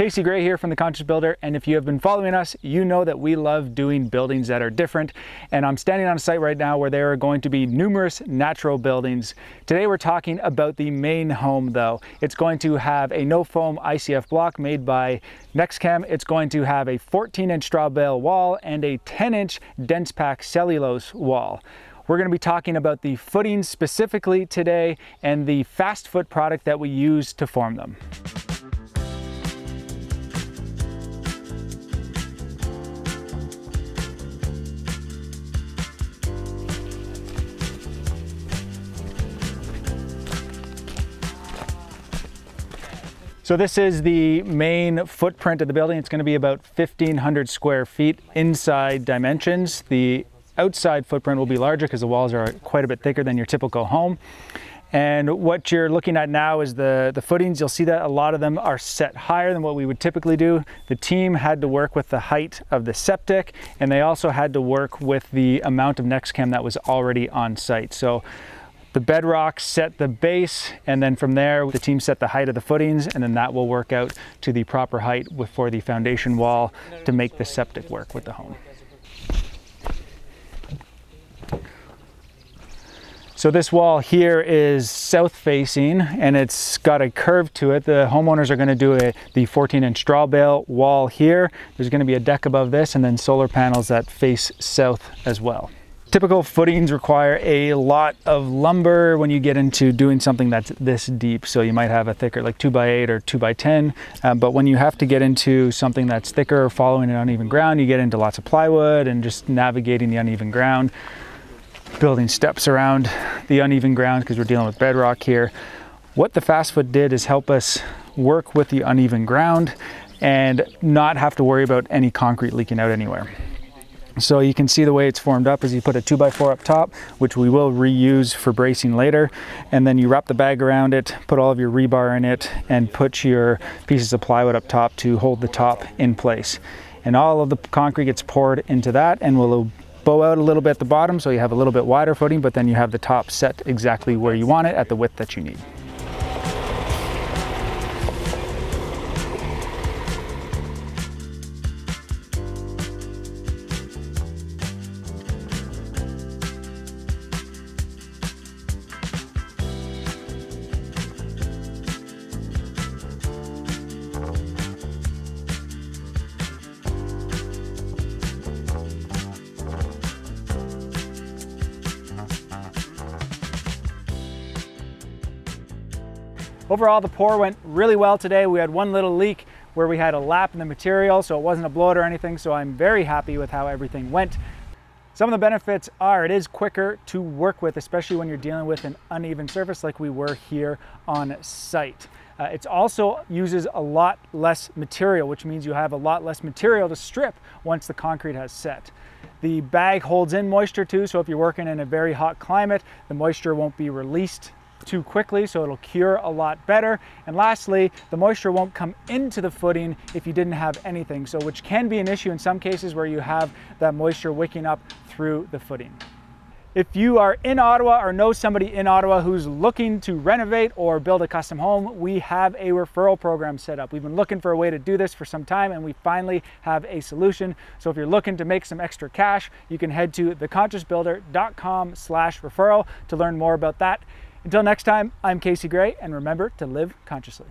Casey Gray here from The Conscious Builder, and if you have been following us, you know that we love doing buildings that are different, and I'm standing on a site right now where there are going to be numerous natural buildings. Today we're talking about the main home though. It's going to have a no-foam ICF block made by Nexcem. It's going to have a 14-inch straw bale wall and a 10-inch dense pack cellulose wall. We're going to be talking about the footings specifically today and the Fast Foot product that we use to form them. So this is the main footprint of the building. It's going to be about 1,500 square feet inside dimensions. The outside footprint will be larger because the walls are quite a bit thicker than your typical home. And what you're looking at now is the footings. You'll see that a lot of them are set higher than what we would typically do. The team had to work with the height of the septic, and they also had to work with the amount of Nexcem that was already on site. So the bedrock set the base, and then from there the team set the height of the footings, and then that will work out to the proper height for the foundation wall to make the septic work with the home. So this wall here is south facing and it's got a curve to it. The homeowners are going to do the 14-inch straw bale wall here. There's going to be a deck above this and then solar panels that face south as well. Typical footings require a lot of lumber when you get into doing something that's this deep. So you might have a thicker, like 2x8 or 2x10, but when you have to get into something that's thicker, following an uneven ground, you get into lots of plywood and just navigating the uneven ground, building steps around the uneven ground because we're dealing with bedrock here. What the Fast Foot did is help us work with the uneven ground and not have to worry about any concrete leaking out anywhere. So you can see the way it's formed up is you put a 2x4 up top, which we will reuse for bracing later, and then you wrap the bag around it, put all of your rebar in it, and put your pieces of plywood up top to hold the top in place. And all of the concrete gets poured into that and will bow out a little bit at the bottom, so you have a little bit wider footing, but then you have the top set exactly where you want it at the width that you need. Overall, the pour went really well today. We had one little leak where we had a lap in the material, so it wasn't a blowout or anything, so I'm very happy with how everything went. Some of the benefits are it is quicker to work with, especially when you're dealing with an uneven surface like we were here on site. It also uses a lot less material, which means you have a lot less material to strip once the concrete has set. The bag holds in moisture too, so if you're working in a very hot climate, the moisture won't be released too quickly, so it'll cure a lot better. And lastly, the moisture won't come into the footing if you didn't have anything, so which can be an issue in some cases where you have that moisture wicking up through the footing. If you are in Ottawa or know somebody in Ottawa who's looking to renovate or build a custom home, we have a referral program set up. We've been looking for a way to do this for some time, and we finally have a solution. So if you're looking to make some extra cash, you can head to theconsciousbuilder.com/referral to learn more about that. Until next time, I'm Casey Gray, and remember to live consciously.